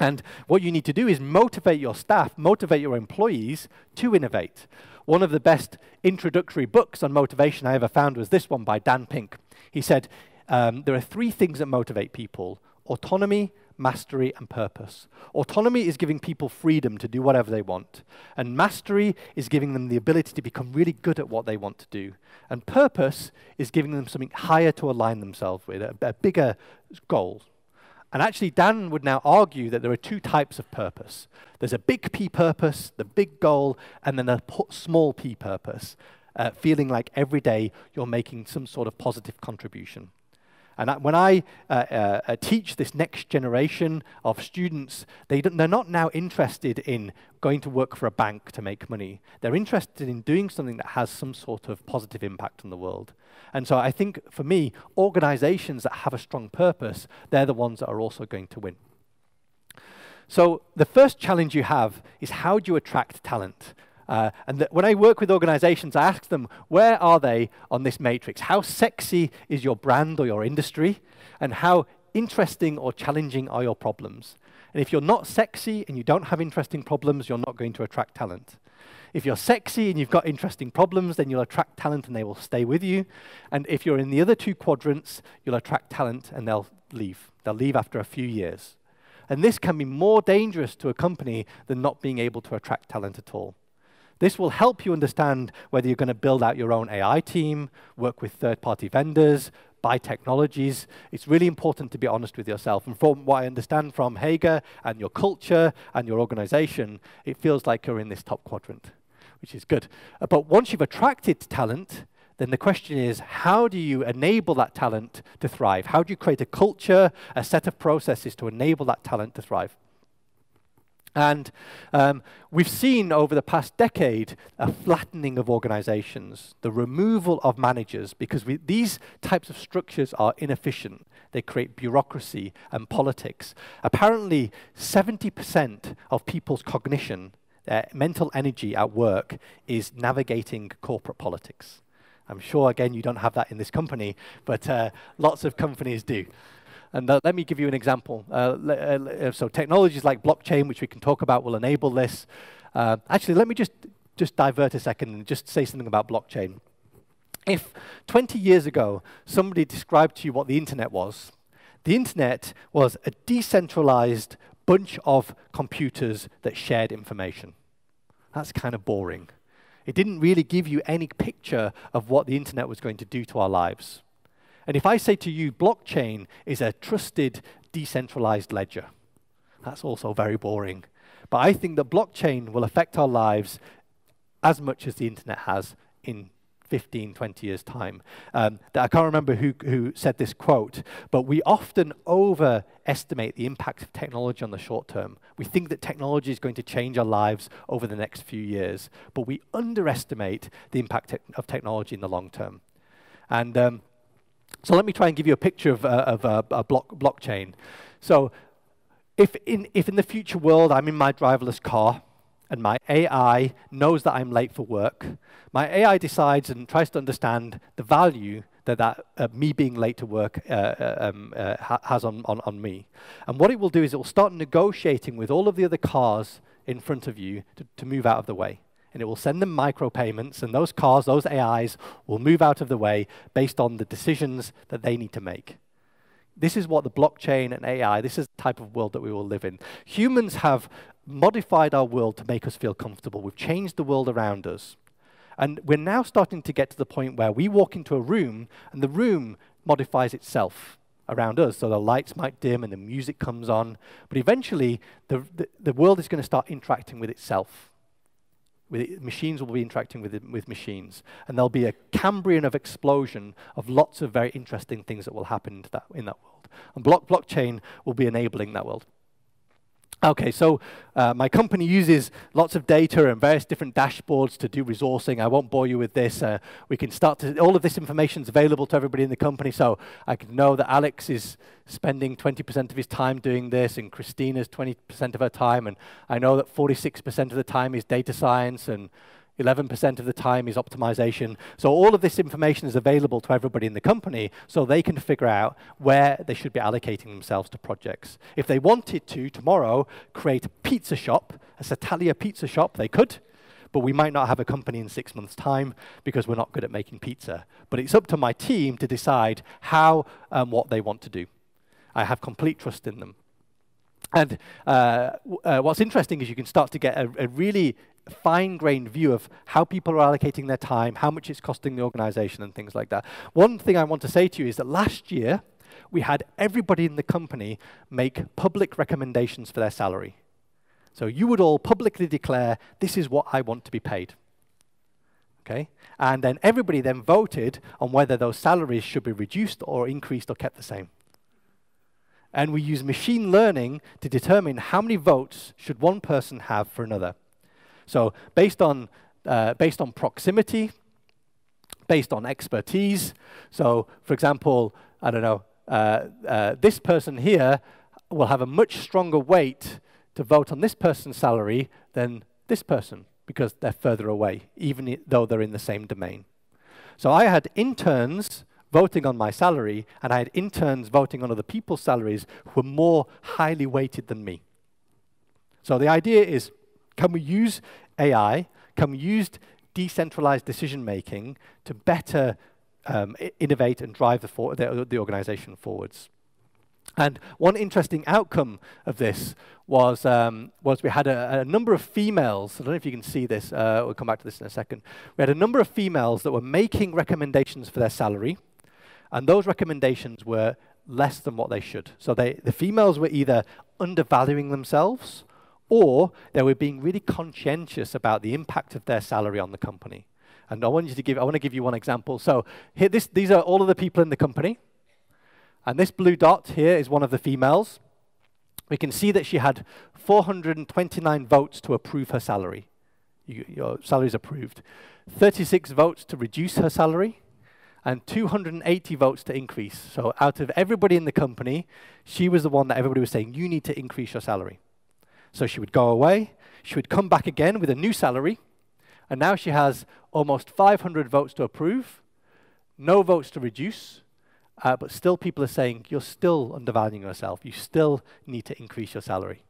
And what you need to do is motivate your staff, motivate your employees to innovate. One of the best introductory books on motivation I ever found was this one by Dan Pink. He said, um, there are three things that motivate people: autonomy, mastery, and purpose. Autonomy is giving people freedom to do whatever they want. And mastery is giving them the ability to become really good at what they want to do. And purpose is giving them something higher to align themselves with, a, a bigger goal. And actually, Dan would now argue that there are two types of purpose. There's a big P purpose, the big goal, and then a small P purpose, uh, feeling like every day you're making some sort of positive contribution. And that when I uh, uh, teach this next generation of students, they don't, they're not now interested in going to work for a bank to make money. They're interested in doing something that has some sort of positive impact on the world. And so I think, for me, organizations that have a strong purpose, they're the ones that are also going to win. So the first challenge you have is, how do you attract talent? Uh, and when I work with organizations, I ask them, where are they on this matrix? How sexy is your brand or your industry? And how interesting or challenging are your problems? And if you're not sexy and you don't have interesting problems, you're not going to attract talent. If you're sexy and you've got interesting problems, then you'll attract talent and they will stay with you. And if you're in the other two quadrants, you'll attract talent and they'll leave. They'll leave after a few years. And this can be more dangerous to a company than not being able to attract talent at all. This will help you understand whether you're going to build out your own A I team, work with third-party vendors, buy technologies. It's really important to be honest with yourself. And from what I understand from Hager and your culture and your organization, it feels like you're in this top quadrant, which is good. But once you've attracted talent, then the question is, how do you enable that talent to thrive? How do you create a culture, a set of processes to enable that talent to thrive? And um, we've seen over the past decade a flattening of organizations, the removal of managers, because we, these types of structures are inefficient. They create bureaucracy and politics. Apparently, seventy percent of people's cognition, their mental energy at work, is navigating corporate politics. I'm sure, again, you don't have that in this company, but uh, lots of companies do. And uh, let me give you an example. Uh, uh, so technologies like blockchain, which we can talk about, will enable this. Uh, actually, let me just, just divert a second and just say something about blockchain. If twenty years ago somebody described to you what the internet was, the internet was a decentralized bunch of computers that shared information. That's kind of boring. It didn't really give you any picture of what the internet was going to do to our lives. And if I say to you, blockchain is a trusted, decentralized ledger, that's also very boring. But I think that blockchain will affect our lives as much as the internet has in fifteen, twenty years' time. Um, I can't remember who, who said this quote, but we often overestimate the impact of technology on the short term. We think that technology is going to change our lives over the next few years, but we underestimate the impact te- of technology in the long term. And um, So let me try and give you a picture of, uh, of uh, a block blockchain. So if in, if in the future world I'm in my driverless car and my A I knows that I'm late for work, my A I decides and tries to understand the value that, that uh, me being late to work uh, um, uh, ha has on, on, on me. And what it will do is it will start negotiating with all of the other cars in front of you to, to move out of the way. And it will send them micropayments, and those cars, those A Is, will move out of the way based on the decisions that they need to make. This is what the blockchain and A I, this is the type of world that we will live in. Humans have modified our world to make us feel comfortable. We've changed the world around us. And we're now starting to get to the point where we walk into a room, and the room modifies itself around us. So the lights might dim, and the music comes on. But eventually, the, the, the world is going to start interacting with itself. With, machines will be interacting with, with machines. And there'll be a Cambrian of explosion of lots of very interesting things that will happen into that, in that world. And block, blockchain will be enabling that world. OK, so uh, my company uses lots of data and various different dashboards to do resourcing. I won't bore you with this. Uh, we can start to, all of this information is available to everybody in the company. So I can know that Alex is spending twenty percent of his time doing this, and Christina's twenty percent of her time. And I know that forty-six percent of the time is data science, and eleven percent of the time is optimization. So all of this information is available to everybody in the company, so they can figure out where they should be allocating themselves to projects. If they wanted to, tomorrow, create a pizza shop, a Satalia pizza shop, they could. But we might not have a company in six months' time because we're not good at making pizza. But it's up to my team to decide how and what they want to do. I have complete trust in them. And uh, uh, what's interesting is you can start to get a, a really fine-grained view of how people are allocating their time, how much it's costing the organization, and things like that. One thing I want to say to you is that last year, we had everybody in the company make public recommendations for their salary. So you would all publicly declare, this is what I want to be paid. Okay? And then everybody then voted on whether those salaries should be reduced or increased or kept the same. And we use machine learning to determine how many votes should one person have for another. So based on, uh, based on proximity, based on expertise. So for example, I don't know, uh, uh, this person here will have a much stronger weight to vote on this person's salary than this person, because they're further away, even though they're in the same domain. So I had interns voting on my salary, and I had interns voting on other people's salaries who were more highly weighted than me. So the idea is, can we use A I, can we use decentralized decision-making to better um, innovate and drive the, for the, the organization forwards? And one interesting outcome of this was, um, was we had a, a number of females. I don't know if you can see this. Uh, we'll come back to this in a second. We had a number of females that were making recommendations for their salary, and those recommendations were less than what they should. So they, the females were either undervaluing themselves, or they were being really conscientious about the impact of their salary on the company. And I want you to give, I want to give you one example. So here, this, these are all of the people in the company. And this blue dot here is one of the females. We can see that she had four hundred twenty-nine votes to approve her salary. You, your salary's approved. thirty-six votes to reduce her salary, and two hundred eighty votes to increase. So out of everybody in the company, she was the one that everybody was saying, you need to increase your salary. So she would go away, she would come back again with a new salary, and now she has almost five hundred votes to approve, no votes to reduce, uh, but still people are saying, you're still undervaluing yourself, you still need to increase your salary.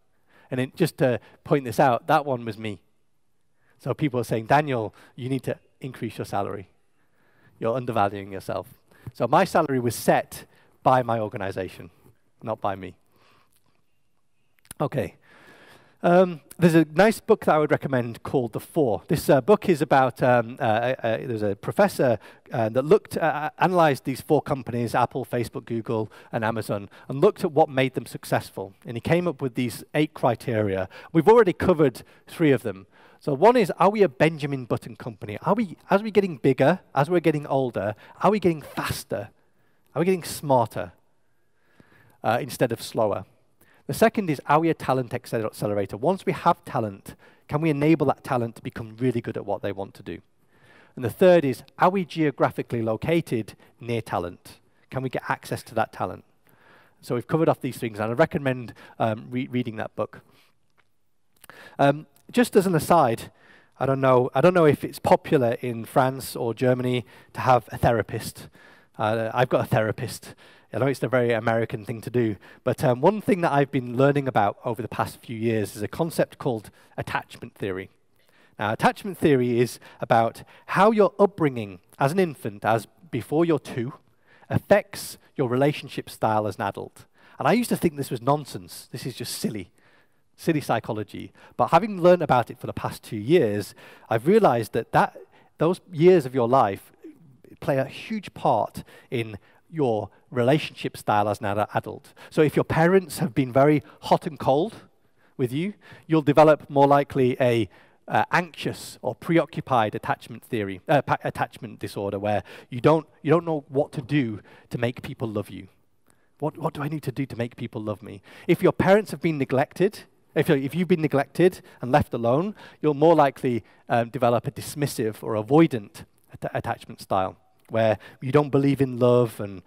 And it, just to point this out, that one was me. So people are saying, Daniel, you need to increase your salary. You're undervaluing yourself. So my salary was set by my organization, not by me. Okay. Um, there's a nice book that I would recommend called The Four. This uh, book is about, um, uh, uh, there's a professor uh, that looked, uh, analyzed these four companies, Apple, Facebook, Google, and Amazon, and looked at what made them successful. And he came up with these eight criteria. We've already covered three of them. So one is, are we a Benjamin Button company? Are we, as we're getting bigger, as we're getting older, are we getting faster? Are we getting smarter uh, instead of slower? The second is, are we a talent accelerator? Once we have talent, can we enable that talent to become really good at what they want to do? And the third is, are we geographically located near talent? Can we get access to that talent? So we've covered off these things, and I recommend um, re reading that book. Um, just as an aside, I don't know, I don't know if it's popular in France or Germany to have a therapist. Uh, I've got a therapist. I know it's a very American thing to do, but um, one thing that I've been learning about over the past few years is a concept called attachment theory. Now, attachment theory is about how your upbringing as an infant, as before you're two, affects your relationship style as an adult. And I used to think this was nonsense. This is just silly, silly psychology. But having learned about it for the past two years, I've realized that, that those years of your life play a huge part in your relationship style as an adult. So if your parents have been very hot and cold with you, you'll develop more likely a uh, anxious or preoccupied attachment theory, uh, attachment disorder, where you don't, you don't know what to do to make people love you. What, what do I need to do to make people love me? If your parents have been neglected, if, if you've been neglected and left alone, you'll more likely um, develop a dismissive or avoidant att- attachment style, where you don't believe in love, and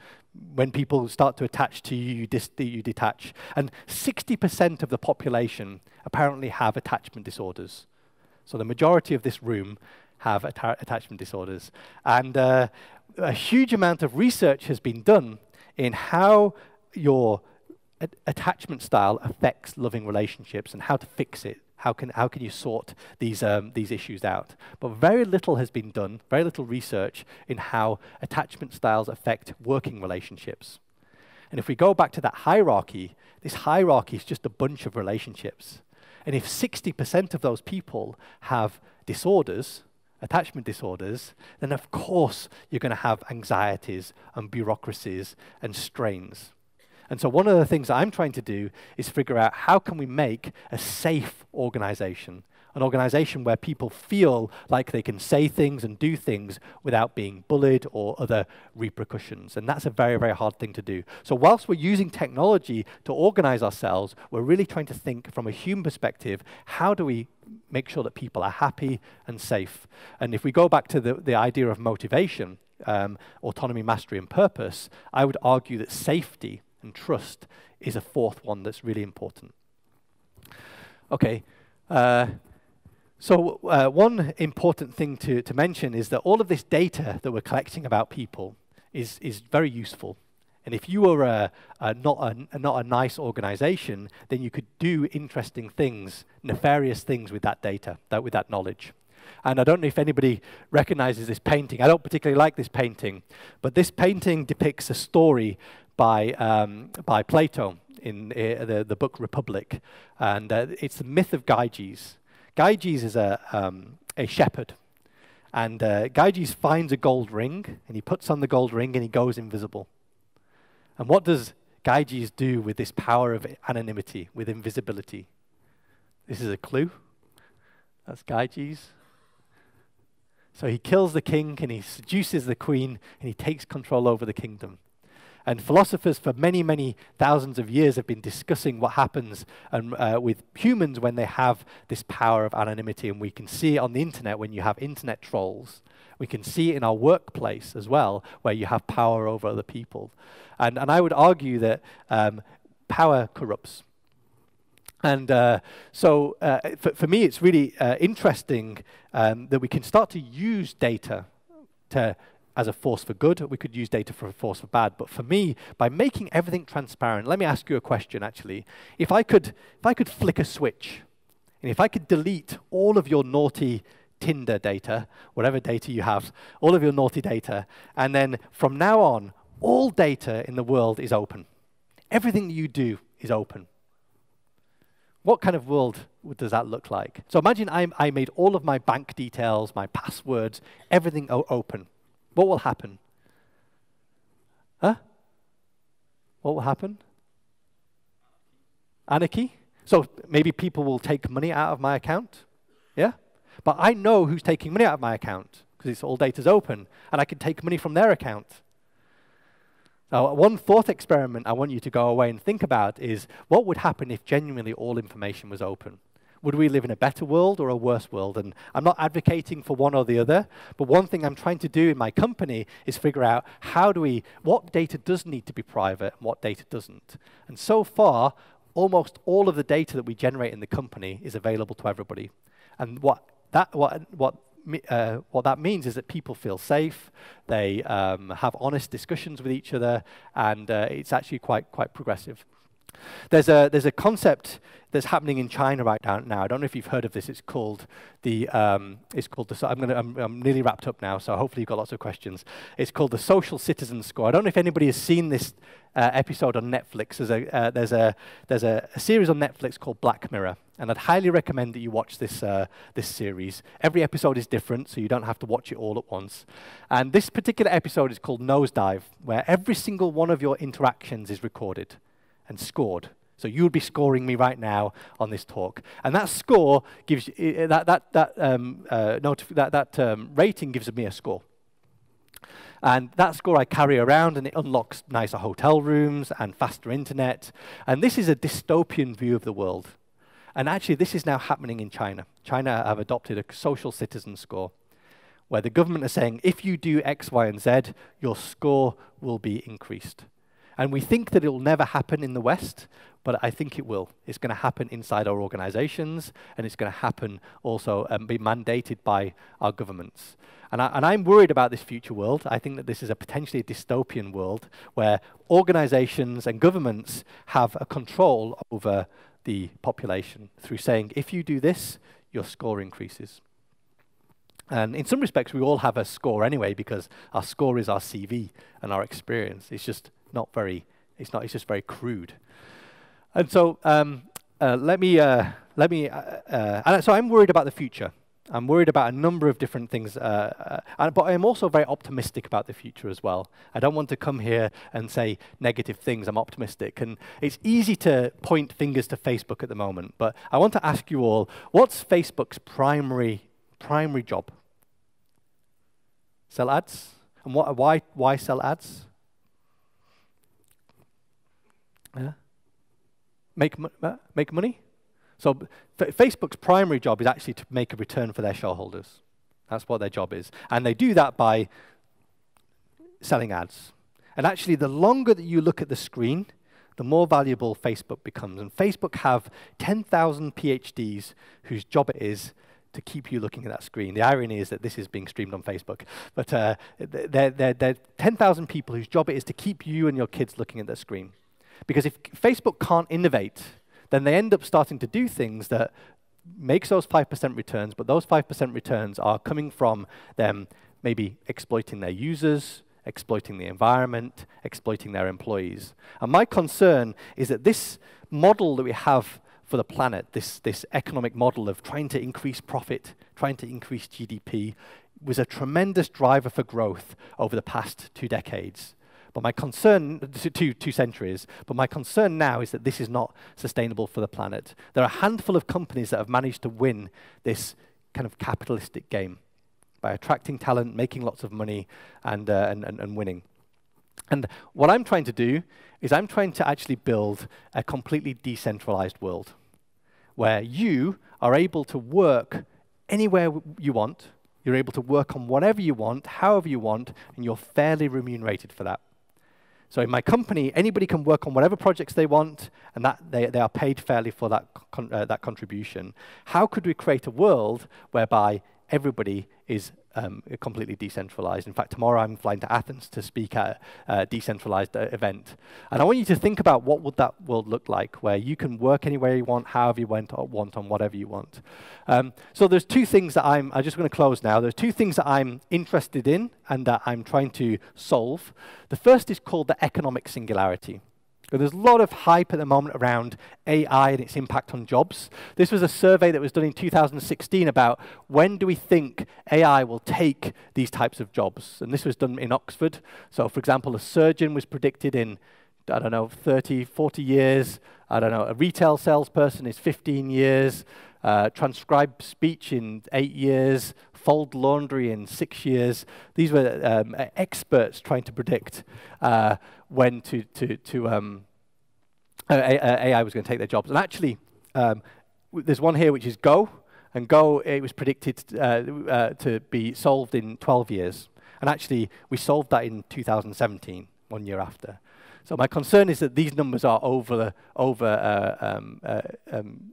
when people start to attach to you, you, dis you detach. And sixty percent of the population apparently have attachment disorders. So the majority of this room have atta attachment disorders. And uh, a huge amount of research has been done in how your at attachment style affects loving relationships and how to fix it. How can, how can you sort these, um, these issues out? But very little has been done, very little research in how attachment styles affect working relationships. And if we go back to that hierarchy, this hierarchy is just a bunch of relationships. And if sixty percent of those people have disorders, attachment disorders, then of course you're going to have anxieties and bureaucracies and strains. And so one of the things that I'm trying to do is figure out how can we make a safe organization, an organization where people feel like they can say things and do things without being bullied or other repercussions. And that's a very, very hard thing to do. So whilst we're using technology to organize ourselves, we're really trying to think from a human perspective, how do we make sure that people are happy and safe? And if we go back to the, the idea of motivation, um, autonomy, mastery, and purpose, I would argue that safety and trust is a fourth one that's really important. Okay, uh, so uh, one important thing to, to mention is that all of this data that we're collecting about people is, is very useful. And if you were a, a not, a, not a nice organization, then you could do interesting things, nefarious things with that data, that, with that knowledge. And I don't know if anybody recognizes this painting. I don't particularly like this painting, but this painting depicts a story by, um, by Plato in uh, the, the book Republic, and uh, it's the myth of Gyges. Gyges is a, um, a shepherd, and uh, Gyges finds a gold ring, and he puts on the gold ring, and he goes invisible. And what does Gyges do with this power of anonymity, with invisibility? This is a clue. That's Gyges. So he kills the king, and he seduces the queen, and he takes control over the kingdom. And philosophers for many, many thousands of years have been discussing what happens um, uh, with humans when they have this power of anonymity. And we can see it on the internet when you have internet trolls. We can see it in our workplace as well, where you have power over other people. And, and I would argue that um, power corrupts. And uh, so uh, for, for me, it's really uh, interesting um, that we can start to use data to as a force for good. We could use data for a force for bad. But for me, by making everything transparent, let me ask you a question, actually. If I could, if I could flick a switch, and if I could delete all of your naughty Tinder data, whatever data you have, all of your naughty data, and then from now on, all data in the world is open. Everything that you do is open. What kind of world does that look like? So imagine I, I made all of my bank details, my passwords, everything open. What will happen? Huh? What will happen? Anarchy? So maybe people will take money out of my account, yeah? But I know who's taking money out of my account, because it's all data's open, and I can take money from their account. Now, one thought experiment I want you to go away and think about is, what would happen if genuinely all information was open? Would we live in a better world or a worse world? And I'm not advocating for one or the other, but one thing I'm trying to do in my company is figure out how do we, what data does need to be private and what data doesn't. And so far, almost all of the data that we generate in the company is available to everybody. And what that, what, what uh, what that means is that people feel safe, they um, have honest discussions with each other, and uh, it's actually quite quite progressive. There's a there's a concept that's happening in China right now. I don't know if you've heard of this. It's called the um, it's called the. I'm gonna I'm, I'm nearly wrapped up now, so hopefully you've got lots of questions. It's called the Social Citizen Score. I don't know if anybody has seen this uh, episode on Netflix. There's a uh, there's a there's a, a series on Netflix called Black Mirror, and I'd highly recommend that you watch this uh, this series. Every episode is different, so you don't have to watch it all at once. And this particular episode is called Nosedive, where every single one of your interactions is recorded and scored. So you would be scoring me right now on this talk, and that score gives you, that that that um, uh, that that um, rating gives me a score, and that score I carry around, and it unlocks nicer hotel rooms and faster internet. And this is a dystopian view of the world, and actually this is now happening in China. China have adopted a social citizen score, where the government is saying if you do X, Y, and Z, your score will be increased. And we think that it will never happen in the West, but I think it will. It's going to happen inside our organizations, and it's going to happen also and um, be mandated by our governments. And, I, and I'm worried about this future world. I think that this is a potentially dystopian world where organizations and governments have a control over the population through saying, if you do this, your score increases. And in some respects, we all have a score anyway, because our score is our C V and our experience. It's just not very, it's not, it's just very crude. And so um, uh, let me, uh, let me, uh, uh, and so I'm worried about the future. I'm worried about a number of different things, uh, uh, but I'm also very optimistic about the future as well. I don't want to come here and say negative things. I'm optimistic, and it's easy to point fingers to Facebook at the moment, but I want to ask you all, what's Facebook's primary, primary job? Sell ads? And what, why, why sell ads? Yeah. Make, uh, make money? So f Facebook's primary job is actually to make a return for their shareholders. That's what their job is. And they do that by selling ads. And actually, the longer that you look at the screen, the more valuable Facebook becomes. And Facebook have ten thousand PhDs whose job it is to keep you looking at that screen. The irony is that this is being streamed on Facebook. But uh, there are ten thousand people whose job it is to keep you and your kids looking at that screen. Because if Facebook can't innovate, then they end up starting to do things that makes those five percent returns, but those five percent returns are coming from them maybe exploiting their users, exploiting the environment, exploiting their employees. And my concern is that this model that we have for the planet, this, this economic model of trying to increase profit, trying to increase G D P, was a tremendous driver for growth over the past two decades. But my concern, two, two centuries, but my concern now is that this is not sustainable for the planet. There are a handful of companies that have managed to win this kind of capitalistic game by attracting talent, making lots of money, and, uh, and, and, and winning. And what I'm trying to do is I'm trying to actually build a completely decentralized world where you are able to work anywhere you want, you're able to work on whatever you want, however you want, and you're fairly remunerated for that. So in my company, anybody can work on whatever projects they want, and that they, they are paid fairly for that, con uh, that contribution. How could we create a world whereby everybody is um, completely decentralized? In fact, tomorrow I'm flying to Athens to speak at a decentralized uh, event. And I want you to think about what would that world look like, where you can work anywhere you want, however you want, or want on whatever you want. Um, so there's two things that I'm, I'm just going to close now. There's two things that I'm interested in and that I'm trying to solve. The first is called the economic singularity. There's a lot of hype at the moment around A I and its impact on jobs. This was a survey that was done in two thousand sixteen about when do we think A I will take these types of jobs. And this was done in Oxford. So for example, a surgeon was predicted in, I don't know, thirty, forty years. I don't know, a retail salesperson is fifteen years. Uh, transcribe speech in eight years. Fold laundry in six years. These were um, experts trying to predict uh, when to, to, to um, A I was going to take their jobs. And actually, um, there's one here which is Go. And Go, it was predicted uh, uh, to be solved in twelve years. And actually, we solved that in two thousand seventeen, one year after. So my concern is that these numbers are over, over uh, um, uh, um,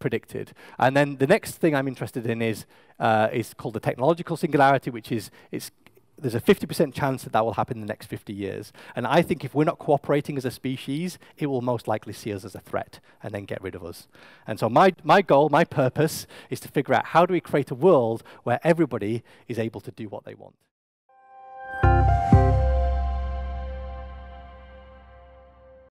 predicted. And then the next thing I'm interested in is uh, is called the technological singularity, which is it's there's a fifty percent chance that that will happen in the next fifty years. And I think if we're not cooperating as a species, it will most likely see us as a threat and then get rid of us. And so my, my goal, my purpose, is to figure out how do we create a world where everybody is able to do what they want.